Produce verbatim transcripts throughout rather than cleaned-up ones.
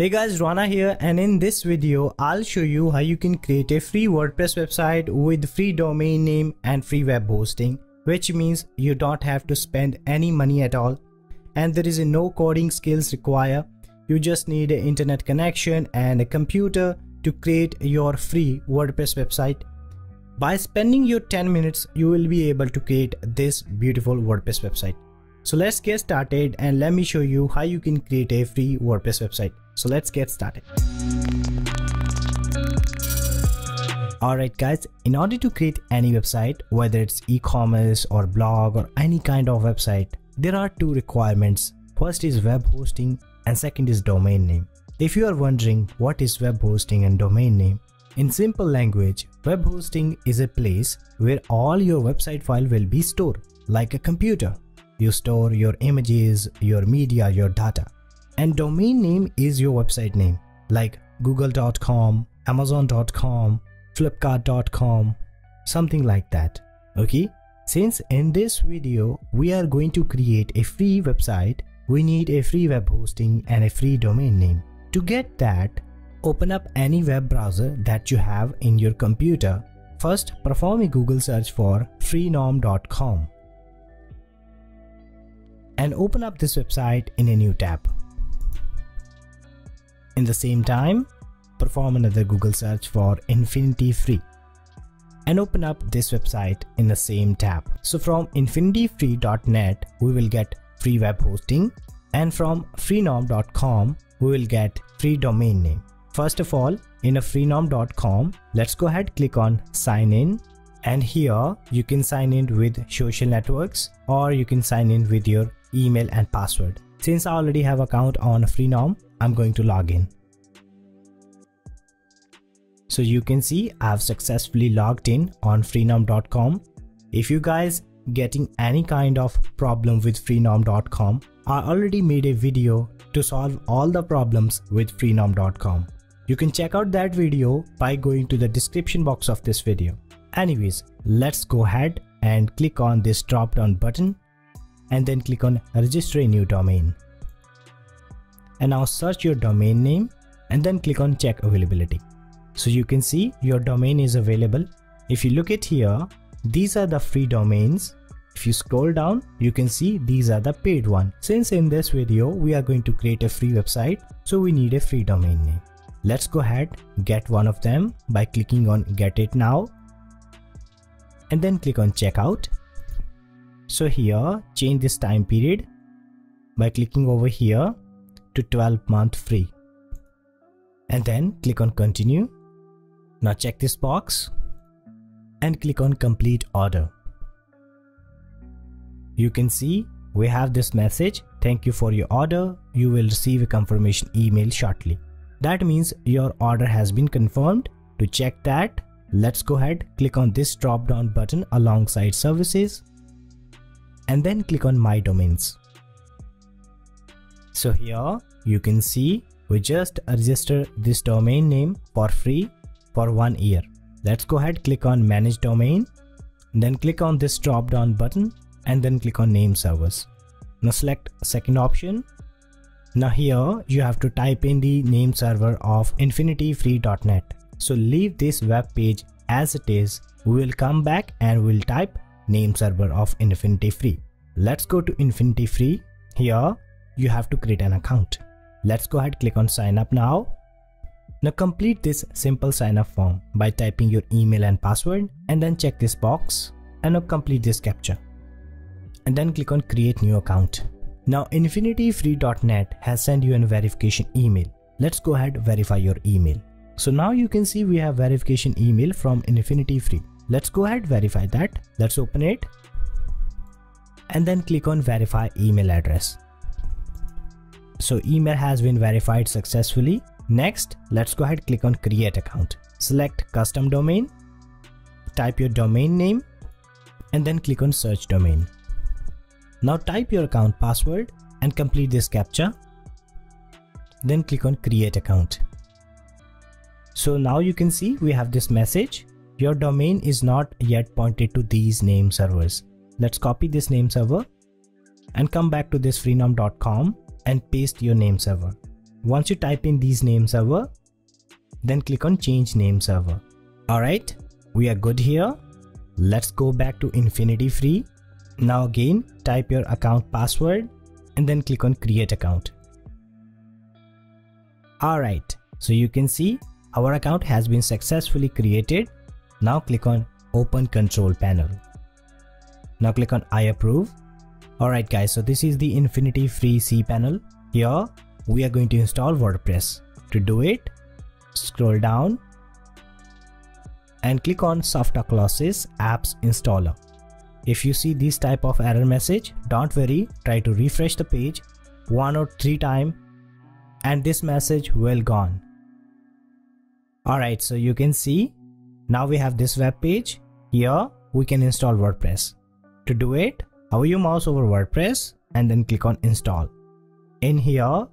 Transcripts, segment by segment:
Hey guys, Rana here, and in this video I'll show you how you can create a free WordPress website with free domain name and free web hosting, which means you don't have to spend any money at all and there is no coding skills required. You just need an internet connection and a computer to create your free WordPress website. By spending your ten minutes, you will be able to create this beautiful WordPress website. So let's get started and let me show you how you can create a free WordPress website. So let's get started. Alright guys, in order to create any website, whether it's e-commerce or blog or any kind of website, there are two requirements. First is web hosting and second is domain name. If you are wondering what is web hosting and domain name, in simple language, web hosting is a place where all your website file will be stored, like a computer. You store your images, your media, your data. And domain name is your website name, like google dot com, amazon dot com, flipkart dot com, something like that. Okay, since in this video we are going to create a free website, we need a free web hosting and a free domain name. To get that, open up any web browser that you have in your computer. First, perform a Google search for freenom dot com. And open up this website in a new tab. In the same time, perform another Google search for InfinityFree and open up this website in the same tab. So from infinity free dot net we will get free web hosting, and from freenom dot com we will get free domain name. First of all, in a freenom dot com, let's go ahead, click on sign in. And here you can sign in with social networks or you can sign in with your email and password. Since I already have account on freenom, I'm going to log in. So you can see I've successfully logged in on freenom dot com. If you guys getting any kind of problem with freenom dot com, I already made a video to solve all the problems with freenom dot com. You can check out that video by going to the description box of this video. Anyways, let's go ahead and click on this drop down button and then click on register a new domain. And now search your domain name and then click on check availability. So you can see your domain is available. If you look at here, these are the free domains. If you scroll down, you can see these are the paid one. Since in this video we are going to create a free website, so we need a free domain name. Let's go ahead, get one of them by clicking on get it now. And then click on checkout. So here change this time period by clicking over here to twelve month free and then click on continue. Now check this box and click on complete order. You can see we have this message, thank you for your order, you will receive a confirmation email shortly. That means your order has been confirmed. To check that, let's go ahead, click on this drop down button alongside services and then click on my domains. So here you can see we just register this domain name for free for one year. Let's go ahead, click on manage domain, then click on this drop down button and then click on name servers. Now select second option. Now here you have to type in the name server of infinity free dot net. So leave this web page as it is. We will come back and we'll type name server of InfinityFree. Let's go to InfinityFree. Here you have to create an account. Let's go ahead, click on sign up now. Now complete this simple sign up form by typing your email and password and then check this box and now complete this captcha and then click on create new account. Now infinity free dot net has sent you a verification email. Let's go ahead, verify your email. So now you can see we have verification email from InfinityFree. Let's go ahead, verify that. Let's open it and then click on verify email address. So email has been verified successfully. Next, let's go ahead, click on create account. Select custom domain, type your domain name and then click on search domain. Now type your account password and complete this captcha. Then click on create account. So now you can see we have this message, your domain is not yet pointed to these name servers. Let's copy this name server and come back to this freenom dot com and paste your name server. Once you type in these name server, then click on change name server. Alright, we are good here. Let's go back to InfinityFree. Now again, type your account password and then click on create account. Alright, so you can see our account has been successfully created. Now click on open control panel. Now click on I approve. Alright guys, so this is the InfinityFree cPanel. Here we are going to install WordPress. To do it, scroll down and click on Softaculous apps installer. If you see this type of error message, don't worry, try to refresh the page one or three times and this message will gone. Alright, so you can see now we have this web page. Here we can install WordPress. To do it, hover your mouse over WordPress and then click on install. In here,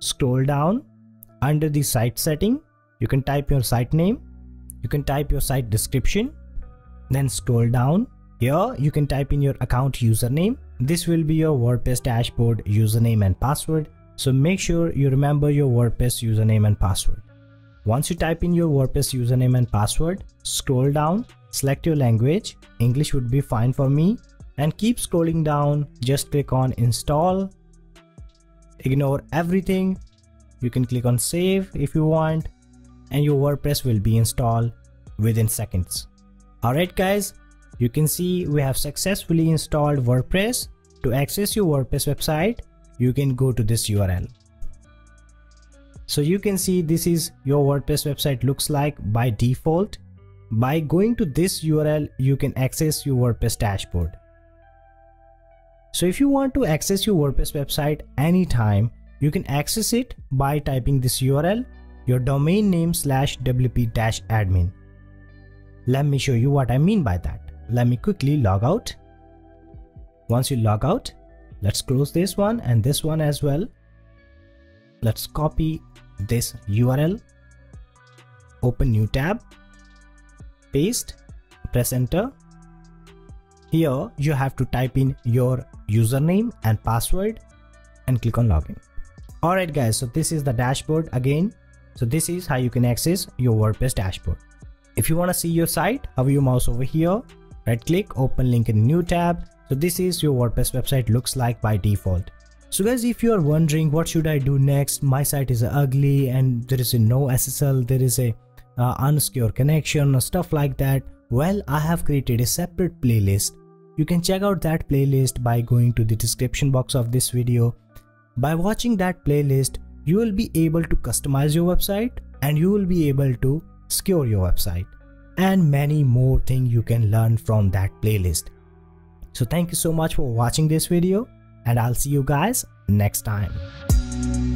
scroll down under the site setting, you can type your site name, you can type your site description, then scroll down. Here you can type in your account username. This will be your WordPress dashboard username and password. So make sure you remember your WordPress username and password. Once you type in your WordPress username and password, scroll down, select your language. English would be fine for me, and keep scrolling down. Just click on install. Ignore everything. You can click on save if you want, and your WordPress will be installed within seconds. Alright guys, you can see we have successfully installed WordPress. To access your WordPress website, you can go to this U R L. So you can see this is your WordPress website looks like by default. By going to this U R L, you can access your WordPress dashboard. So if you want to access your WordPress website anytime, you can access it by typing this U R L, your domain name slash wp-admin. Let me show you what I mean by that. Let me quickly log out. Once you log out, let's close this one and this one as well. Let's copy this U R L, open new tab, paste, press enter. Here you have to type in your username and password and click on login. Alright guys, so this is the dashboard again. So this is how you can access your WordPress dashboard. If you want to see your site, hover your mouse over here, right click, open link in new tab. So this is your WordPress website looks like by default. So guys, if you are wondering what should I do next, my site is ugly and there is a no S S L, there is a uh, unsecure connection or stuff like that. Well, I have created a separate playlist. You can check out that playlist by going to the description box of this video. By watching that playlist, you will be able to customize your website and you will be able to secure your website and many more things you can learn from that playlist. So thank you so much for watching this video and I'll see you guys next time.